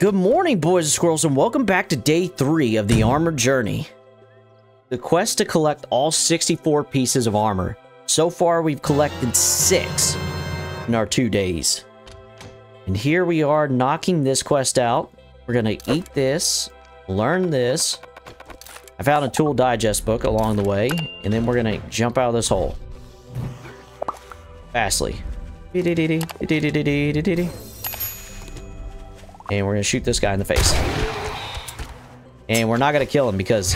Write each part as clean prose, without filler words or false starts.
Good morning, boys and squirrels, and welcome back to day 3 of the Armored Journey. The quest to collect all 64 pieces of armor. So far, we've collected 6 in our 2 days. And here we are knocking this quest out. We're gonna eat this, learn this. I found a tool digest book along the way, and then we're gonna jump out of this hole. Fastly. And we're gonna shoot this guy in the face. And we're not gonna kill him because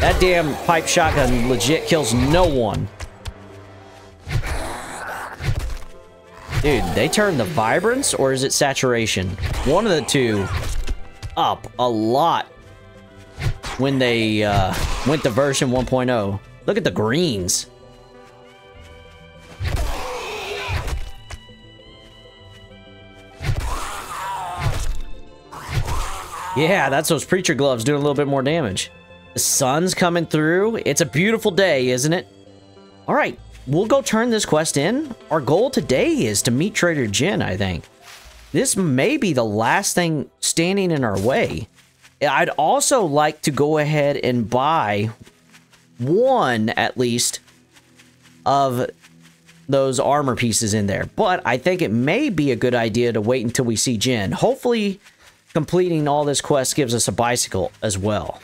that damn pipe shotgun legit kills no one. Dude, they turn the vibrance or is it saturation? One of the two up a lot when they went to version 1.0. Look at the greens. Yeah, that's those preacher gloves doing a little bit more damage. The sun's coming through. It's a beautiful day, isn't it? All right, we'll go turn this quest in. Our goal today is to meet Trader Jin, I think. This may be the last thing standing in our way. I'd also like to go ahead and buy one, at least, of those armor pieces in there. But I think it may be a good idea to wait until we see Jin. Hopefully completing all this quest gives us a bicycle as well.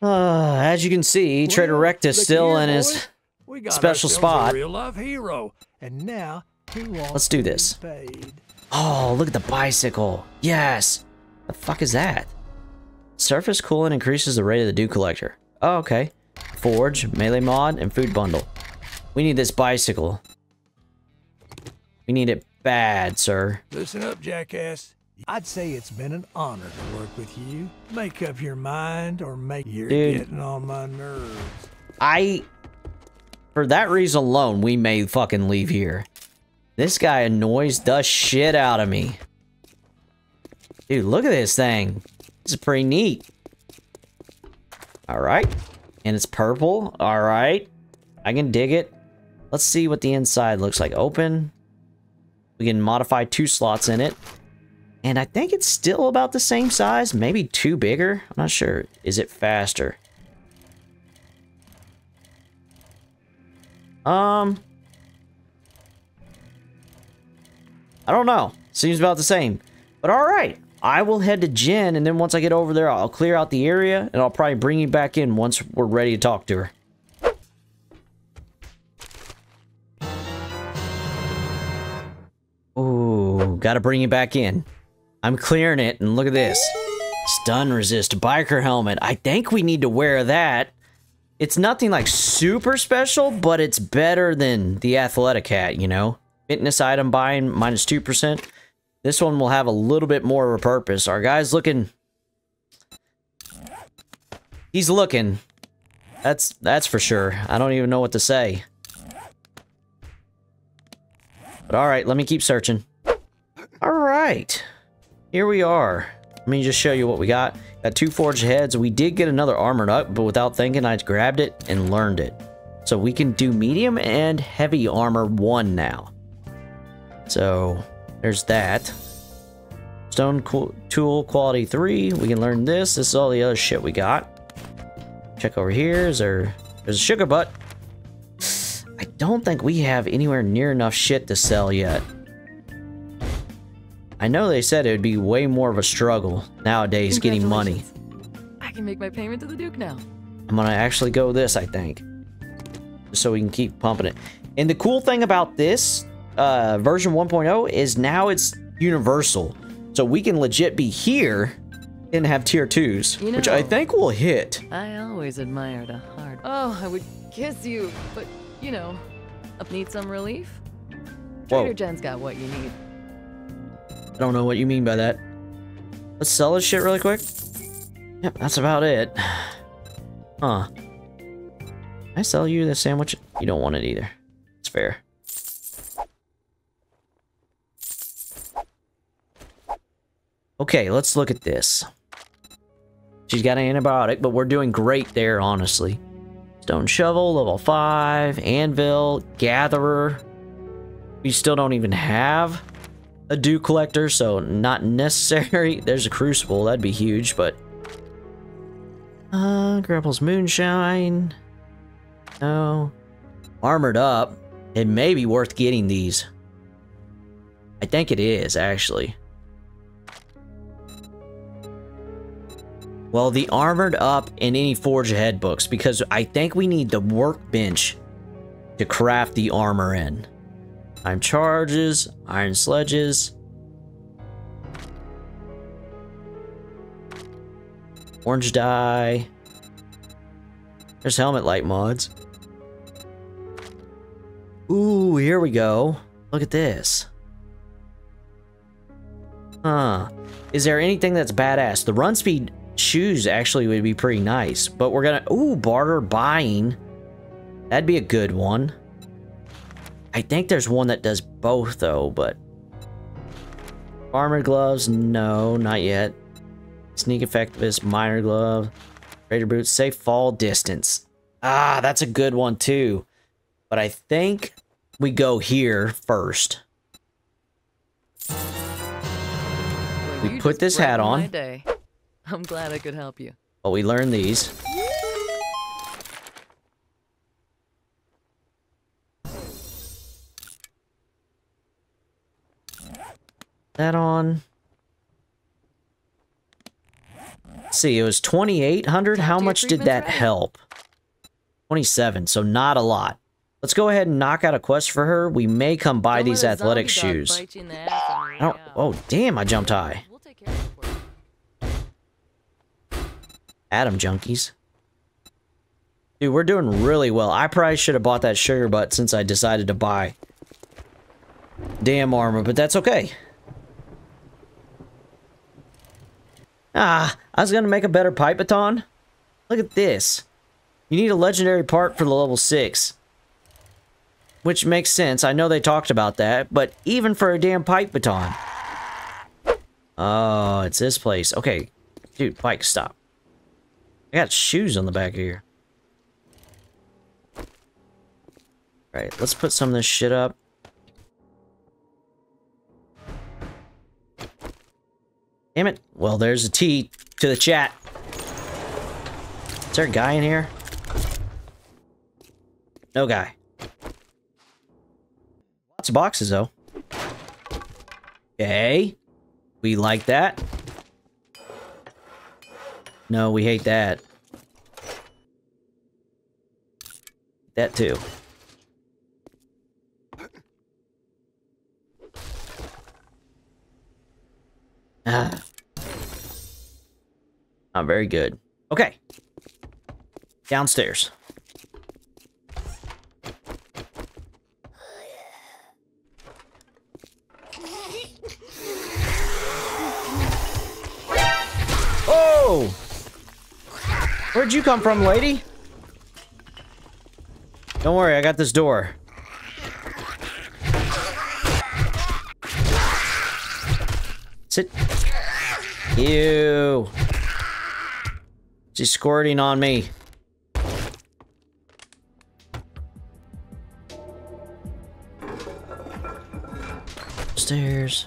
As you can see, Trader Rectus still in his special spot. Let's do this. Oh, look at the bicycle. Yes. The fuck is that? Surface coolant increases the rate of the dew collector. Oh, okay. Forge, melee mod, and food bundle. We need this bicycle. We need it bad, sir. Listen up, jackass. I'd say it's been an honor to work with you. Make up your mind or make... You're getting on my nerves. For that reason alone, we may fucking leave here. This guy annoys the shit out of me. Dude, look at this thing. This is pretty neat. Alright. And it's purple. All right. I can dig it. Let's see what the inside looks like. Open. We can modify 2 slots in it. And I think it's still about the same size. Maybe 2 bigger. I'm not sure. Is it faster? I don't know. Seems about the same. But all right. I will head to Jin, and then once I get over there, I'll clear out the area, and I'll probably bring you back in once we're ready to talk to her. Ooh, gotta bring you back in. I'm clearing it, and look at this. Stun resist, biker helmet. I think we need to wear that. It's nothing like super special, but it's better than the athletic hat, you know? Fitness item buying, minus 2%. This one will have a little bit more of a purpose. Our guy's looking... He's looking. That's for sure. I don't even know what to say. But alright, let me keep searching. Alright. Here we are. Let me just show you what we got. Got 2 forged heads. We did get another armored up, but without thinking, I grabbed it and learned it. So we can do medium and heavy armor 1 now. So... there's that. Stone tool quality 3. We can learn this. This is all the other shit we got. Check over here. There's a sugar butt. I don't think we have anywhere near enough shit to sell yet. I know they said it would be way more of a struggle nowadays getting money. I can make my payment to the Duke now. I'm gonna actually go this, I think. Just so we can keep pumping it. And the cool thing about this... version 1.0 is now it's universal, so we can legit be here and have tier 2s, you know, which I think will hit. I always admired a hard... Oh, I would kiss you, but you know, need some relief. Trader Jen's got what you need. I don't know what you mean by that. Let's sell this shit really quick. Yep, that's about it. Huh? Can I sell you the sandwich? You don't want it either. It's fair. Okay, let's look at this. She's got an antibiotic, but we're doing great there, honestly. Stone Shovel, level 5, Anvil, Gatherer. We still don't even have a Dew Collector, so not necessary. There's a Crucible, that'd be huge, but... Grapple's Moonshine. No. Armored Up. It may be worth getting these. I think it is, actually. Well, the Armored Up and any Forge Ahead books, because I think we need the workbench to craft the armor in. Iron Charges, Iron Sledges. Orange dye. There's helmet light mods. Ooh, here we go. Look at this. Huh. Is there anything that's badass? The run speed shoes actually would be pretty nice, but we're gonna... Ooh, barter buying. That'd be a good one. I think there's one that does both, though, but... Armor gloves? No, not yet. Sneak Effectiveness, Miner Glove, Raider Boots, Safe Fall Distance. Ah, that's a good one, too. But I think we go here first. Well, we put this hat on. I'm glad I could help you. Well, we learned these. That on. Let's see, it was 2,800. How much did that help? 27, so not a lot. Let's go ahead and knock out a quest for her. We may come by these athletic shoes. Oh, damn, I jumped high. Atom junkies. Dude, we're doing really well. I probably should have bought that sugar butt since I decided to buy damn armor, but that's okay. Ah, I was going to make a better pipe baton. Look at this. You need a legendary part for the level 6. Which makes sense. I know they talked about that, but even for a damn pipe baton. Oh, it's this place. Okay. Dude, bike, stop. I got shoes on the back of here. Alright, let's put some of this shit up. Damn it. Well, there's a T to the chat. Is there a guy in here? No guy. Lots of boxes, though. Okay. We like that. No, we hate that. That too. Ah. Not very good. Okay. Downstairs. Oh! Where'd you come from, lady? Don't worry, I got this door. Sit. Ew. She's squirting on me. Upstairs.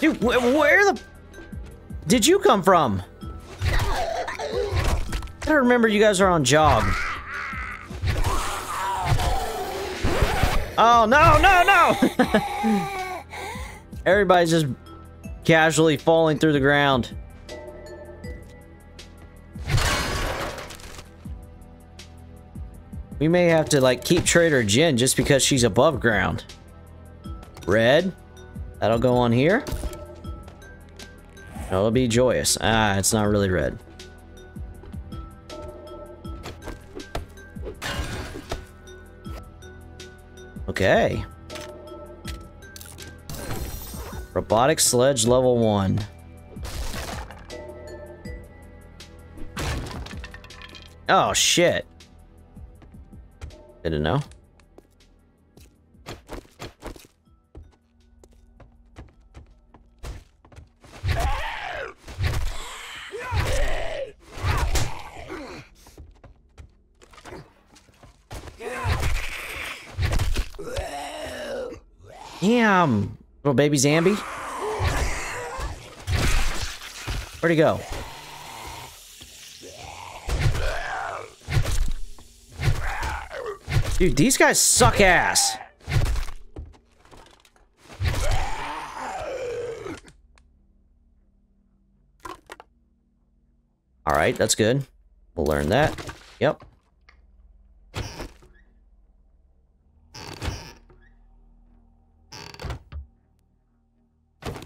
Dude, where the... Did you come from? I don't remember you guys are on job. Oh, no, no, no! Everybody's just casually falling through the ground. We may have to, like, keep Trader Jen just because she's above ground. Red. That'll go on here. It'll be joyous. Ah, it's not really red. Okay. Robotic sledge level 1. Oh, shit. Didn't know. Damn! Little baby Zambi. Where'd he go? Dude, these guys suck ass. Alright, that's good. We'll learn that. Yep.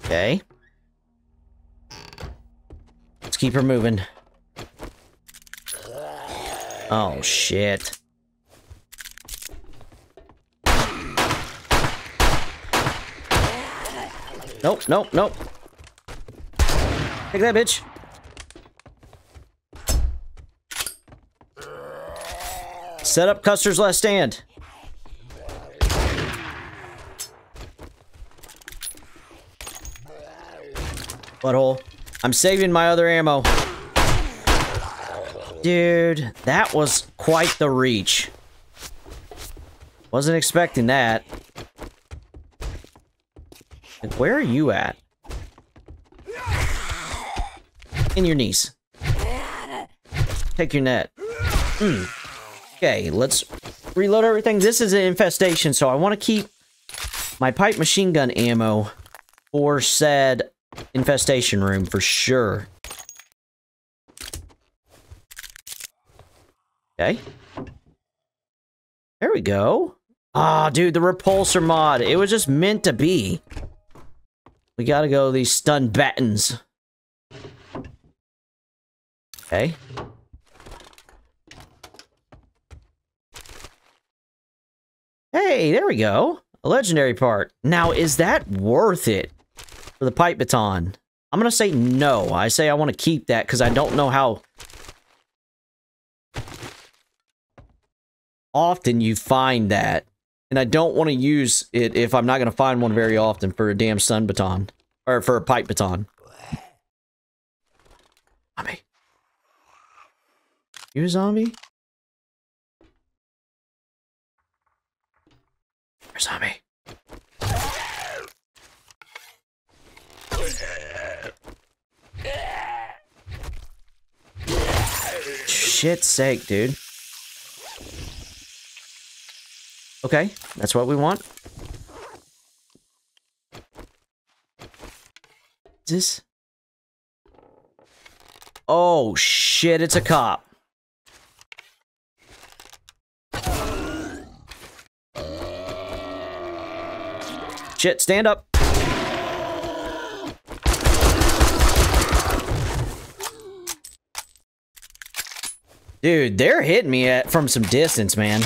Okay. Let's keep her moving. Oh, shit. Nope, nope, nope. Take that, bitch. Set up Custer's last stand. Butthole. I'm saving my other ammo. Dude, that was quite the reach. Wasn't expecting that. And where are you at? In your knees. Take your net. Okay, let's reload everything. This is an infestation, so I want to keep my pipe machine gun ammo for said infestation room for sure. Okay. There we go. Ah, dude, the repulsor mod. It was just meant to be. We gotta go these stun battens. Okay. Hey, there we go. A legendary part. Now, is that worth it for the pipe baton? I'm gonna say no. I say I want to keep that because I don't know how often you find that. And I don't want to use it if I'm not gonna find one very often for a damn stun baton. Or for a pipe baton. Zombie. You a zombie? There's a zombie. Shit's sake, dude. Okay, that's what we want. This? Oh shit, it's a cop. Shit, stand up. Dude, they're hitting me from some distance, man.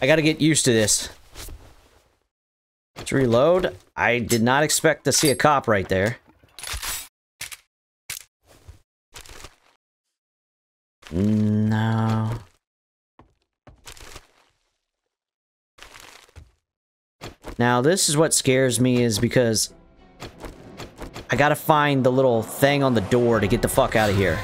I gotta get used to this. Let's reload. I did not expect to see a cop right there. No. Now, this is what scares me is because I gotta find the little thing on the door to get the fuck out of here.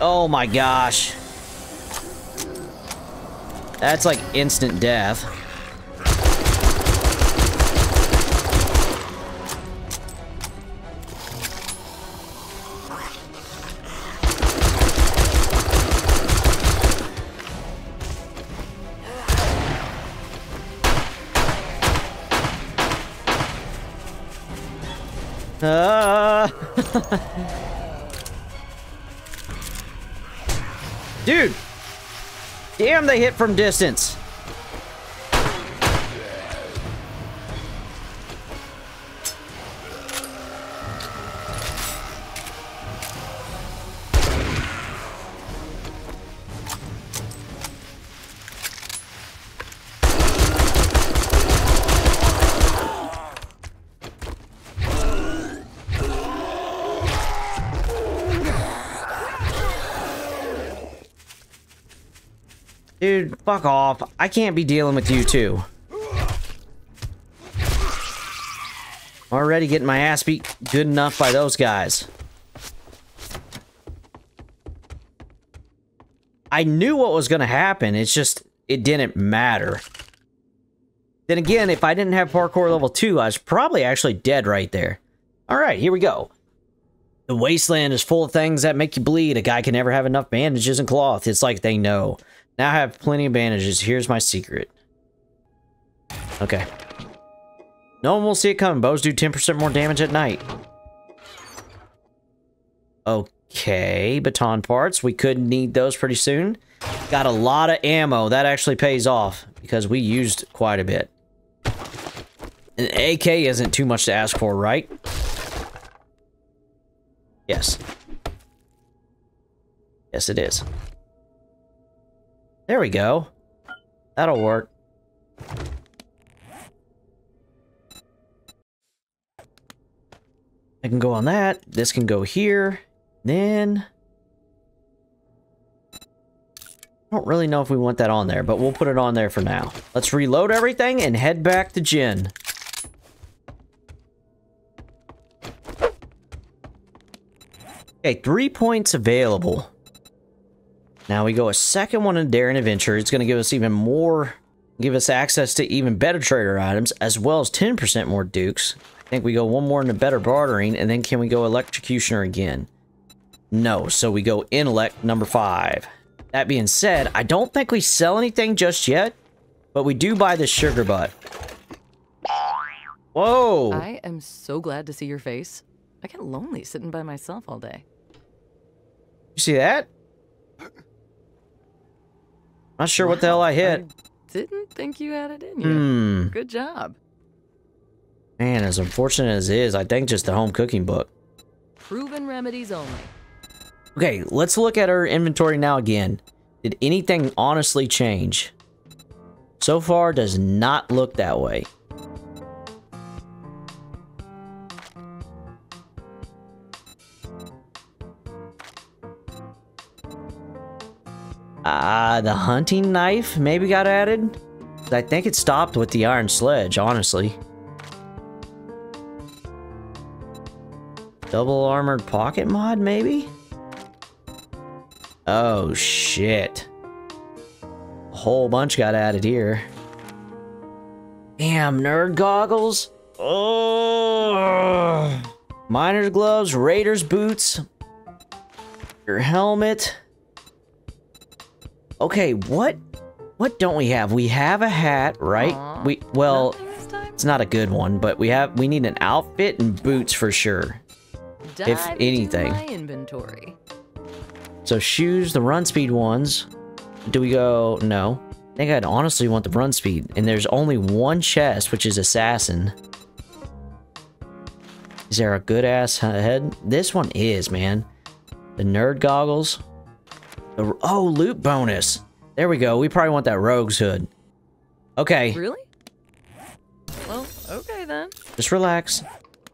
Oh my gosh. That's like instant death. Dude! Damn, they hit from distance! Dude, fuck off. I can't be dealing with you two. Already getting my ass beat good enough by those guys. I knew what was gonna happen. It's just it didn't matter. Then again, if I didn't have parkour level 2, I was probably actually dead right there. Alright, here we go. The wasteland is full of things that make you bleed. A guy can never have enough bandages and cloth. It's like they know. Now I have plenty of bandages. Here's my secret. Okay. No one will see it coming. Bows do 10% more damage at night. Okay, baton parts. We could need those pretty soon. Got a lot of ammo. That actually pays off because we used quite a bit. An AK isn't too much to ask for, right? Yes. Yes, it is. There we go. That'll work. I can go on that. This can go here. Then... I don't really know if we want that on there, but we'll put it on there for now. Let's reload everything and head back to Jen. Okay, 3 points available. Now we go a second one in Daring Adventure. It's going to give us even more, give us access to even better trader items, as well as 10% more dukes. I think we go one more into Better Bartering, and then can we go Electrocutioner again? No, so we go Intellect number 5. That being said, I don't think we sell anything just yet, but we do buy the sugar butt. Whoa! I am so glad to see your face. I get lonely sitting by myself all day. You see that? Not sure what the hell I hit. I didn't think you had it in you. Good job. Man, as unfortunate as it is, I think just the home cooking book. Proven remedies only. Okay, let's look at our inventory now again. Did anything honestly change? So far, does not look that way. The hunting knife maybe got added? I think it stopped with the iron sledge, honestly. Double armored pocket mod, maybe? Oh, shit. A whole bunch got added here. Damn, nerd goggles. Oh, miner's gloves, raider's boots, your helmet. Okay, what don't we have? We have a hat, right? Aww, well, it's not a good one, but we need an outfit and boots for sure. Dive if anything. My inventory. So shoes, the run speed ones. Do we go? No. I think I'd honestly want the run speed, and there's only one chest, which is assassin. Is there a good ass head? This one is, man. The nerd goggles. Oh, loot bonus. There we go. We probably want that rogue's hood. Okay. Really? Well, okay then. Just relax.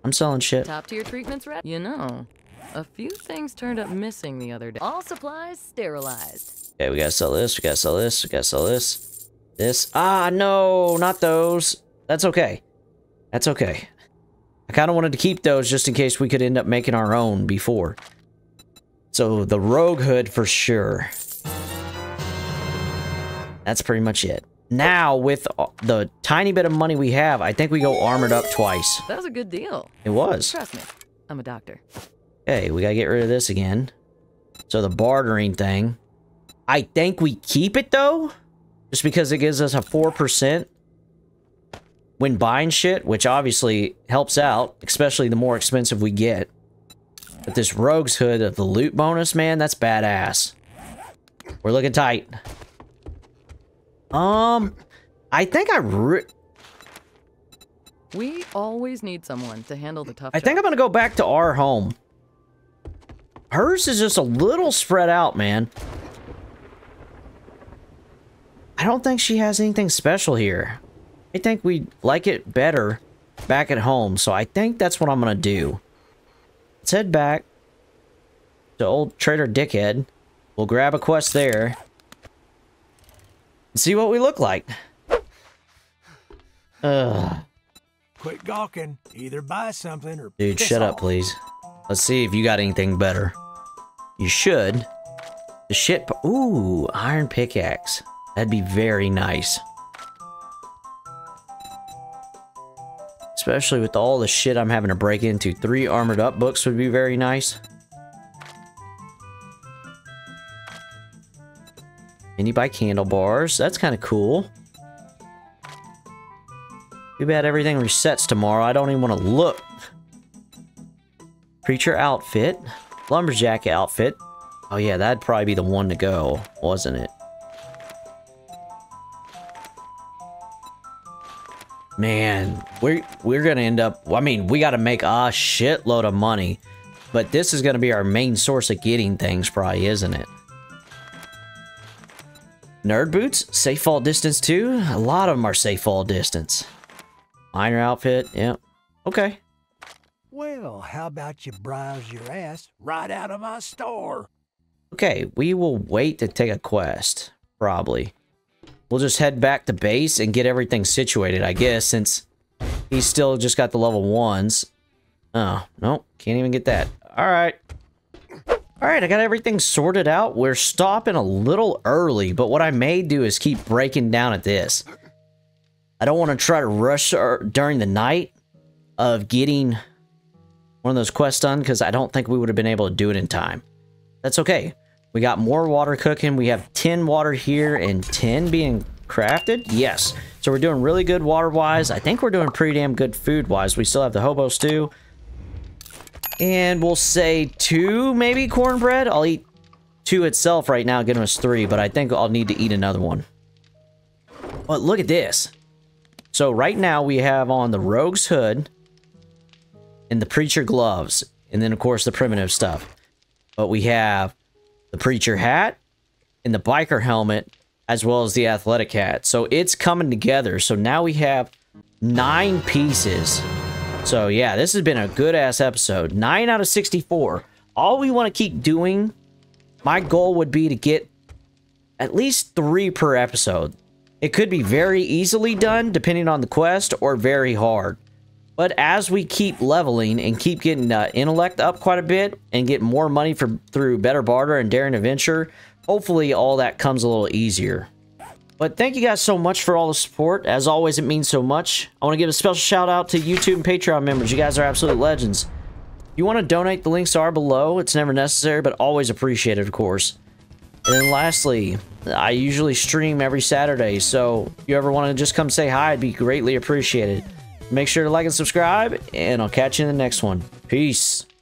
I'm selling shit. Top tier treatments ready. You know, a few things turned up missing the other day. All supplies sterilized. Okay, we gotta sell this. We gotta sell this. We gotta sell this. This. Ah, no, not those. That's okay. That's okay. I kind of wanted to keep those just in case we could end up making our own before. So, the rogue hood for sure. That's pretty much it. Now, with the tiny bit of money we have, I think we go armored up twice. That was a good deal. It was. Trust me, I'm a doctor. Okay, we gotta get rid of this again. So, the bartering thing. I think we keep it, though. Just because it gives us a 4% when buying shit, which obviously helps out, especially the more expensive we get. But this rogue's hood of the loot bonus, man, that's badass. We're looking tight. I think we always need someone to handle the tough job. I think I'm gonna go back to our home. Hers is just a little spread out, man. I don't think she has anything special here. I think we like it better back at home, so I think that's what I'm gonna do. Let's head back to old Trader Dickhead. We'll grab a quest there and see what we look like. Ugh. Quit gawking. Either buy something or dude, shut up, please. Let's see if you got anything better. You should. The shit. Ooh, iron pickaxe. That'd be very nice. Especially with all the shit I'm having to break into. 3 armored up books would be very nice. And you buy candle bars. That's kind of cool. Too bad everything resets tomorrow. I don't even want to look. Preacher outfit. Lumberjack outfit. Oh yeah, that'd probably be the one to go, wasn't it? Man, we're gonna end up... I mean, we gotta make a shitload of money. But this is gonna be our main source of getting things, probably, isn't it? Nerd boots, safe fall distance too. A lot of them are safe fall distance. Miner outfit, yep. Okay. Well, how about you browse your ass right out of my store? Okay, we will wait to take a quest, probably. We'll just head back to base and get everything situated, I guess, since he's still just got the level 1s. Oh, no, can't even get that. Alright. Alright, I got everything sorted out. We're stopping a little early, but what I may do is keep breaking down at this. I don't want to try to rush during the night of getting one of those quests done, because I don't think we would have been able to do it in time. That's okay. We got more water cooking. We have 10 water here and 10 being crafted. Yes. So we're doing really good water-wise. I think we're doing pretty damn good food-wise. We still have the hobo stew. And we'll say 2, maybe, cornbread. I'll eat 2 itself right now, getting us 3. But I think I'll need to eat another one. But look at this. So right now we have on the rogue's hood and the preacher gloves. And then, of course, the primitive stuff. But we have the preacher hat and the biker helmet, as well as the athletic hat. So it's coming together. So now we have 9 pieces. So yeah, this has been a good ass episode. 9 out of 64. All we want to keep doing, my goal would be to get at least 3 per episode. It could be very easily done depending on the quest, or very hard. But as we keep leveling and keep getting intellect up quite a bit and get more money through better barter and daring adventure, hopefully all that comes a little easier. But thank you guys so much for all the support. As always, it means so much. I want to give a special shout out to YouTube and Patreon members. You guys are absolute legends. If you want to donate, the links are below. It's never necessary, but always appreciated, of course. And then lastly, I usually stream every Saturday, so if you ever want to just come say hi, it'd be greatly appreciated. Make sure to like and subscribe, and I'll catch you in the next one. Peace.